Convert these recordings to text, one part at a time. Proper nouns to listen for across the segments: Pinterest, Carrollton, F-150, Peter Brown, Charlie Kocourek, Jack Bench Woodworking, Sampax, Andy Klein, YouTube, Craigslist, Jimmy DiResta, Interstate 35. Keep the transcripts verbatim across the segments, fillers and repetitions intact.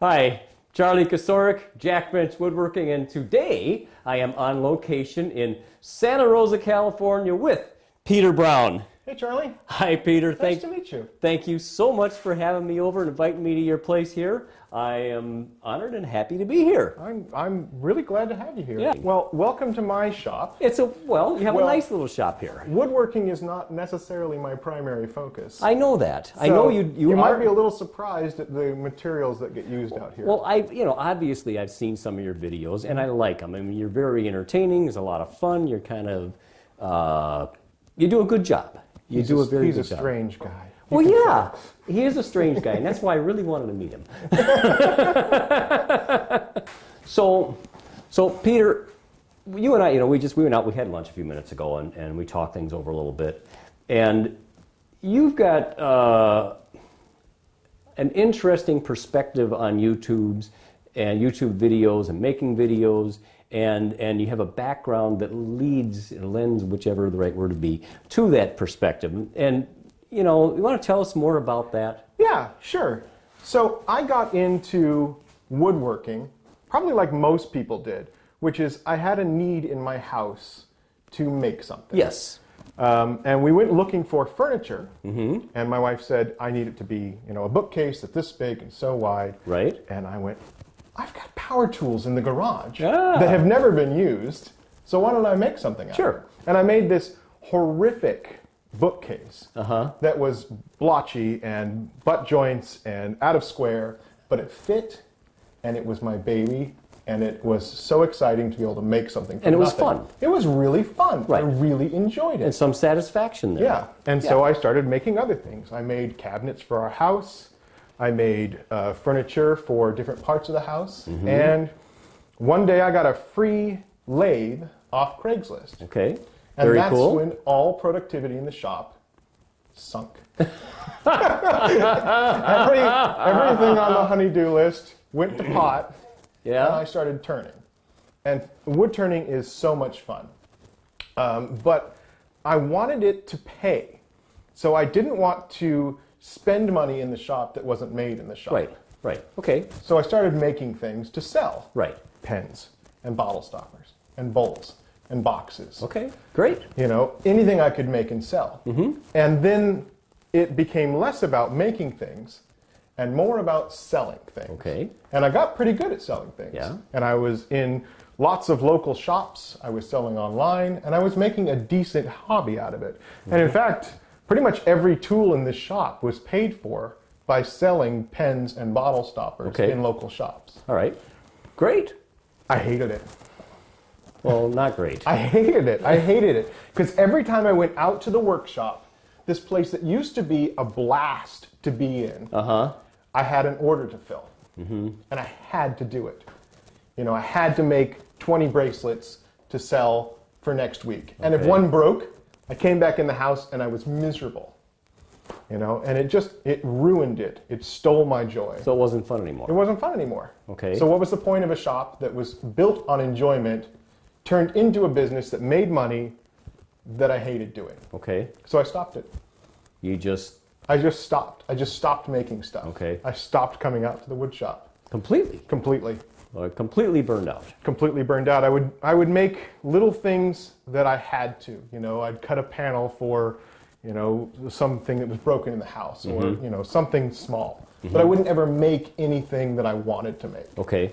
Hi, Charlie Kocourek, Jack Bench Woodworking, and today I am on location in Santa Rosa, California with Peter Brown. Hey, Charlie. Hi, Peter. Nice thank, to meet you. Thank you so much for having me over and inviting me to your place here. I am honored and happy to be here. I'm, I'm really glad to have you here. Yeah. Well, welcome to my shop. It's a, well, you have well, a nice little shop here. Woodworking is not necessarily my primary focus. I know that. So I know you You, you are, might be a little surprised at the materials that get used out here. Well, I, you know, obviously I've seen some of your videos, and I like them. I mean, you're very entertaining. It's a lot of fun. You're kind of... Uh, You do a good job. You he's do a very good job. He's a strange job. guy. You well, yeah, tell. he is a strange guy, and that's why I really wanted to meet him. so, so Peter, you and I, you know, we just we went out. We had lunch a few minutes ago, and and we talked things over a little bit. And you've got uh, an interesting perspective on YouTube's and YouTube videos and making videos. And, and you have a background that leads, lends, whichever the right word would be, to that perspective. And, you know, you want to tell us more about that? Yeah, sure. So I got into woodworking, probably like most people did, which is I had a need in my house to make something. Yes. Um, and we went looking for furniture, mm-hmm. and my wife said, I need it to be, you know, a bookcase that's this big and so wide. Right. And I went... I've got power tools in the garage ah. that have never been used, so why don't I make something out sure. of it? And I made this horrific bookcase uh-huh. that was blotchy and butt joints and out of square, but it fit, and it was my baby, and it was so exciting to be able to make something from And it nothing. was fun. It was really fun. Right. I really enjoyed it. And some satisfaction there. Yeah, and yeah. so I started making other things. I made cabinets for our house. I made uh, furniture for different parts of the house, mm-hmm. and one day I got a free lathe off Craigslist. Okay, and very that's cool. when all productivity in the shop sunk. every, everything on the honey-do list went to pot, yeah. and I started turning. And wood turning is so much fun, um, but I wanted it to pay, so I didn't want to spend money in the shop that wasn't made in the shop. Right, right, okay. So I started making things to sell. Right. Pens and bottle stoppers and bowls and boxes. Okay, great. You know, anything I could make and sell. Mm-hmm. And then it became less about making things and more about selling things. Okay. And I got pretty good at selling things. Yeah. And I was in lots of local shops, I was selling online, and I was making a decent hobby out of it. Mm-hmm. And in fact, pretty much every tool in this shop was paid for by selling pens and bottle stoppers okay. in local shops. All right. Great. I hated it. Well, not great. I hated it. I hated it. Because every time I went out to the workshop, this place that used to be a blast to be in, uh-huh. I had an order to fill. Mm-hmm. And I had to do it. You know, I had to make twenty bracelets to sell for next week. Okay. And if one broke, I came back in the house and I was miserable, you know, and it just, it ruined it. It stole my joy. So it wasn't fun anymore. It wasn't fun anymore. Okay. So what was the point of a shop that was built on enjoyment, turned into a business that made money that I hated doing? Okay. So I stopped it. You just... I just stopped. I just stopped making stuff. Okay. I stopped coming out to the wood shop. Completely? Completely. Well, completely burned out. Completely burned out. I would I would make little things that I had to. You know, I'd cut a panel for, you know, something that was broken in the house, mm-hmm. or you know, something small. Mm-hmm. But I wouldn't ever make anything that I wanted to make. Okay.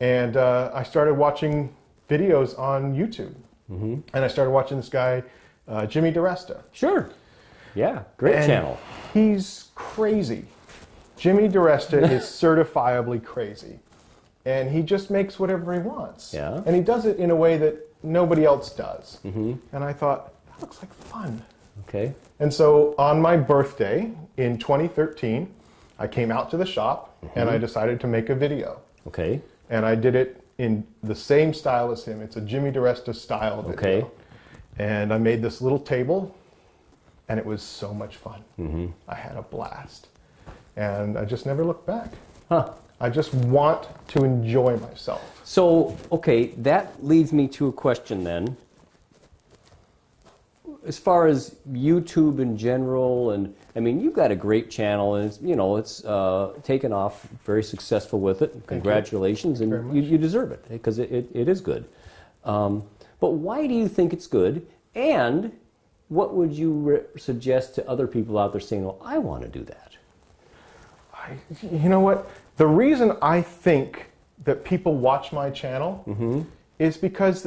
And uh, I started watching videos on YouTube, mm-hmm. and I started watching this guy, uh, Jimmy DiResta. Sure. Yeah, great and channel. He's crazy. Jimmy DiResta is certifiably crazy. And he just makes whatever he wants. Yeah. And he does it in a way that nobody else does. Mm-hmm. And I thought, that looks like fun. Okay. And so on my birthday in twenty thirteen, I came out to the shop, mm-hmm. and I decided to make a video. Okay. And I did it in the same style as him. It's a Jimmy DiResta style video. Okay. And I made this little table, and it was so much fun. Mm-hmm. I had a blast. And I just never looked back. Huh. I just want to enjoy myself. So, okay, that leads me to a question then. as far as YouTube in general, and I mean, you've got a great channel, and it's, you know, it's uh, taken off, very successful with it. Congratulations, Thank you. Thank you and you, you deserve it because it, it, it is good. Um, but why do you think it's good? And what would you re suggest to other people out there saying, "Well, I want to do that"? I, you know what? The reason I think that people watch my channel mm-hmm. is because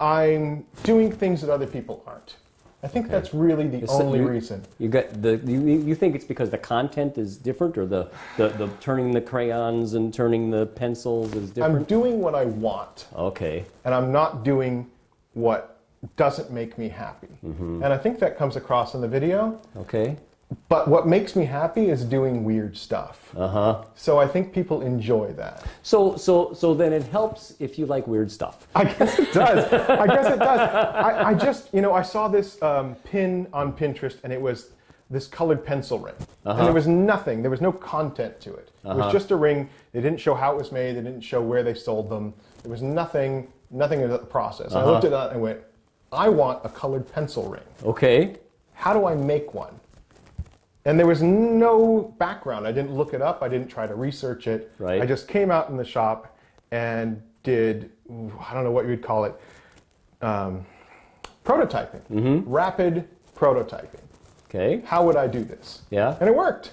I'm doing things that other people aren't. I think okay. that's really the it's only you, reason. You got the you, you think it's because the content is different, or the, the the turning the crayons and turning the pencils is different. I'm doing what I want. Okay. And I'm not doing what doesn't make me happy. Mm-hmm. And I think that comes across in the video. Okay. But what makes me happy is doing weird stuff. Uh-huh. So I think people enjoy that. So so so then it helps if you like weird stuff. I guess it does. I guess it does. I, I just, you know, I saw this um, pin on Pinterest, and it was this colored pencil ring. Uh-huh. And there was nothing. There was no content to it. Uh-huh. It was just a ring. They didn't show how it was made. They didn't show where they sold them. There was nothing, nothing in the process. Uh-huh. I looked at that and I went, I want a colored pencil ring. Okay. How do I make one? And there was no background. I didn't look it up. I didn't try to research it. Right. I just came out in the shop and did, I don't know what you would call it, um, prototyping, mm-hmm. rapid prototyping. Okay. How would I do this? Yeah. And it worked,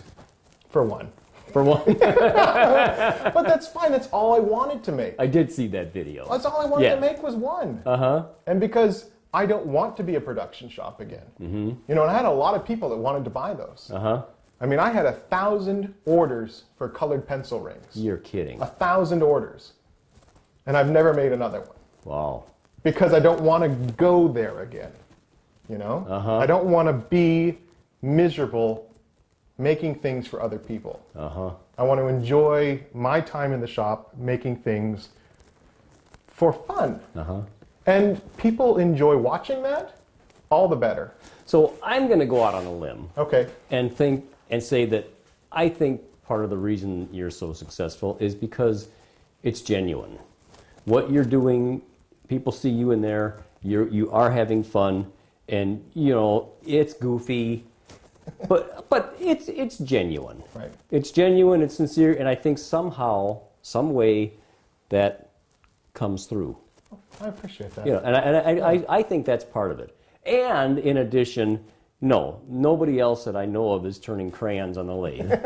for one. For one. But that's fine. That's all I wanted to make. I did see that video. That's all I wanted yeah. to make was one. Uh-huh. And because I don't want to be a production shop again. Mm-hmm. You know, and I had a lot of people that wanted to buy those. Uh-huh. I mean, I had a thousand orders for colored pencil rings. You're kidding. A thousand orders. And I've never made another one. Wow. Because I don't want to go there again. You know? Uh-huh. I don't want to be miserable making things for other people. Uh-huh. I want to enjoy my time in the shop making things for fun. Uh-huh. And people enjoy watching that, all the better. So I'm going to go out on a limb, okay, and think and say that I think part of the reason you're so successful is because it's genuine. What you're doing, people see you in there. You you are having fun, and you know it's goofy, but but it's it's genuine. Right. It's genuine. It's sincere, and I think somehow, some way, that comes through. I appreciate that. You know, and I, and I, I, I think that's part of it. And in addition, no, nobody else that I know of is turning crayons on a lathe. uh,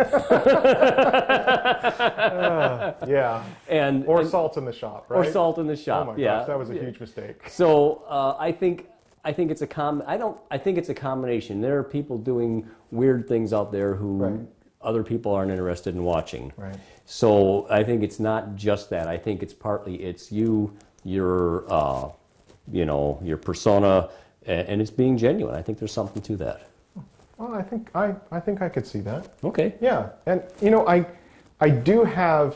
yeah. And or and, salt in the shop, right? Or salt in the shop. Oh my yeah. gosh, that was a huge mistake. So uh, I think I think it's a com. I don't. I think it's a combination. There are people doing weird things out there who right. other people aren't interested in watching. Right. So I think it's not just that. I think it's partly it's you. Your, uh, you know, your persona, and, and it's being genuine. I think there's something to that. Well, I think I, I think I could see that. Okay. Yeah, and you know, I, I do have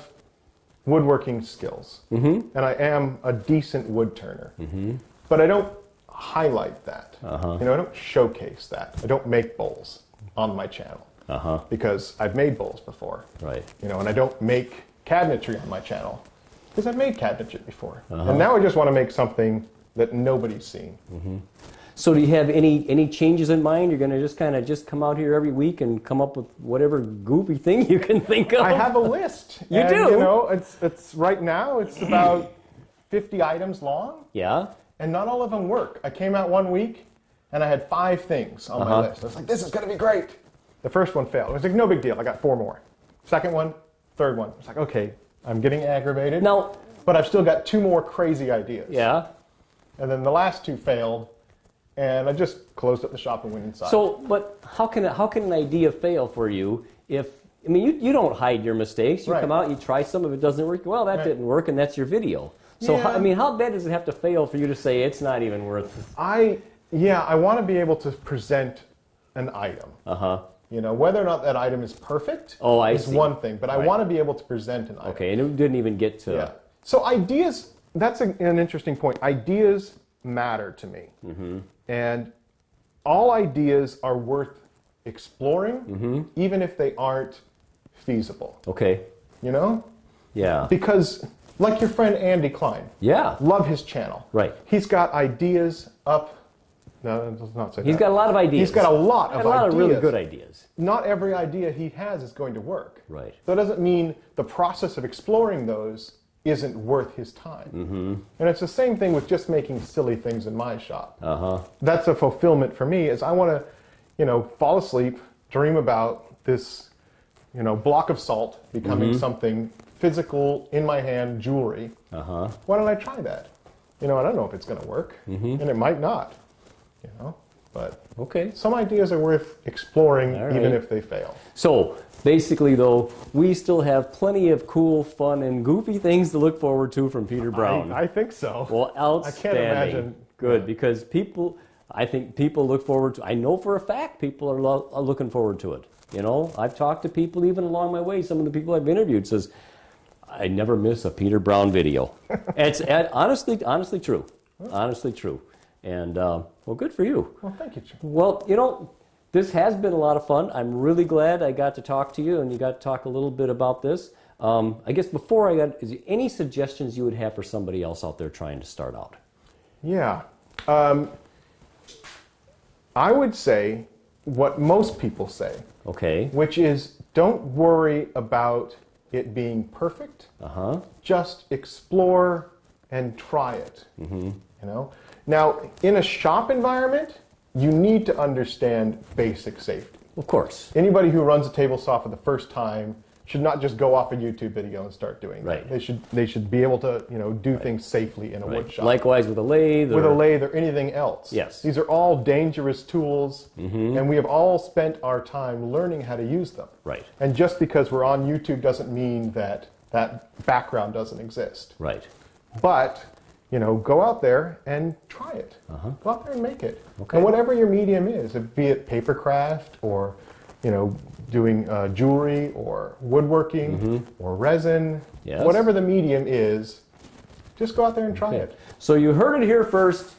woodworking skills, mm-hmm. and I am a decent wood turner, mm-hmm. but I don't highlight that. Uh-huh. You know, I don't showcase that. I don't make bowls on my channel uh-huh. because I've made bowls before. Right. You know, and I don't make cabinetry on my channel. Because I've made cabinetry before, uh-huh. and now I just want to make something that nobody's seen. Mm-hmm. So, do you have any any changes in mind? You're going to just kind of just come out here every week and come up with whatever goofy thing you can think of. I have a list. you and, do. You know, it's it's right now. It's about fifty items long. Yeah. And not all of them work. I came out one week, and I had five things on uh-huh. my list. I was like, "This is going to be great." The first one failed. I was like, "No big deal. I got four more." Second one, third one. I was like, "Okay." I'm getting aggravated, now, but I've still got two more crazy ideas. Yeah. And then the last two failed, and I just closed up the shop and went inside. So, but how can, how can an idea fail for you if, I mean, you, you don't hide your mistakes. You right. come out, you try some of it doesn't work. Well, that right. didn't work, and that's your video. So, yeah. how, I mean, how bad does it have to fail for you to say it's not even worth it? I, yeah, I want to be able to present an item. Uh-huh. You know, whether or not that item is perfect oh, I is see. one thing, but right. I want to be able to present an item. Okay, and it didn't even get to... Yeah. So ideas, that's a, an interesting point. Ideas matter to me. Mm-hmm. And all ideas are worth exploring, mm-hmm. even if they aren't feasible. Okay. You know? Yeah. Because, like your friend Andy Klein. Yeah. Love his channel. Right. He's got ideas up No, let's not say that. He's got a lot of ideas. He's got a lot of ideas. A lot of really good ideas. Not every idea he has is going to work. Right. That doesn't mean the process of exploring those isn't worth his time. Mm-hmm. And it's the same thing with just making silly things in my shop. Uh-huh. That's a fulfillment for me, is I want to, you know, fall asleep, dream about this, you know, block of salt becoming mm-hmm. something physical, in my hand, jewelry. Uh-huh. Why don't I try that? You know, I don't know if it's going to work, mm-hmm. and it might not. You know, but okay. Some ideas are worth exploring, right, even if they fail. So basically, though, we still have plenty of cool, fun, and goofy things to look forward to from Peter Brown. I, I think so. Well, outstanding. I can't imagine. Good, because people, I think people look forward to. I know for a fact people are, lo are looking forward to it. You know, I've talked to people even along my way. Some of the people I've interviewed says, "I never miss a Peter Brown video." It's it, honestly, honestly true, honestly true. And, uh, well, good for you. Well, thank you, Jim. Well, you know, this has been a lot of fun. I'm really glad I got to talk to you and you got to talk a little bit about this. Um, I guess before I got, is there any suggestions you would have for somebody else out there trying to start out? Yeah. Um, I would say what most people say. Okay. Which is, don't worry about it being perfect. Uh-huh. Just explore and try it. Mm-hmm. You know? Now, in a shop environment, you need to understand basic safety. Of course. Anybody who runs a table saw for the first time should not just go off a YouTube video and start doing right. that. They should, they should be able to, you know, do right. things safely in a right. woodshop. Likewise with a lathe. Or... With a lathe or anything else. Yes. These are all dangerous tools, mm-hmm. and we have all spent our time learning how to use them. Right. And just because we're on YouTube doesn't mean that that background doesn't exist. Right. But... You know, go out there and try it. Uh-huh. Go out there and make it. Okay. And whatever your medium is, be it paper craft or, you know, doing uh, jewelry or woodworking mm-hmm. or resin, yes. whatever the medium is, just go out there and try okay. it. So you heard it here first.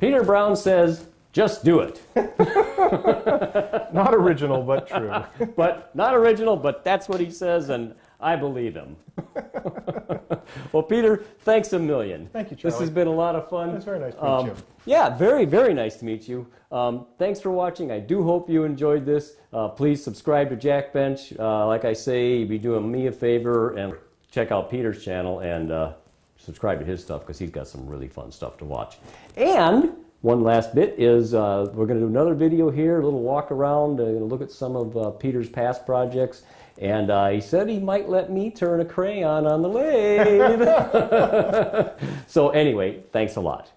Peter Brown says, just do it. Not original, but true. But not original, but that's what he says, and I believe him. Well, Peter, thanks a million. Thank you, Charlie. This has been a lot of fun. It's very nice to meet um, you. Yeah, very, very nice to meet you. Um, thanks for watching. I do hope you enjoyed this. Uh, please subscribe to Jack Bench. Uh, like I say, you'd be doing me a favor, and check out Peter's channel and uh, subscribe to his stuff, because he's got some really fun stuff to watch. And one last bit is uh, we're going to do another video here, a little walk around, uh, look at some of uh, Peter's past projects. And uh, he said he might let me turn a crayon on the lathe. So anyway, thanks a lot.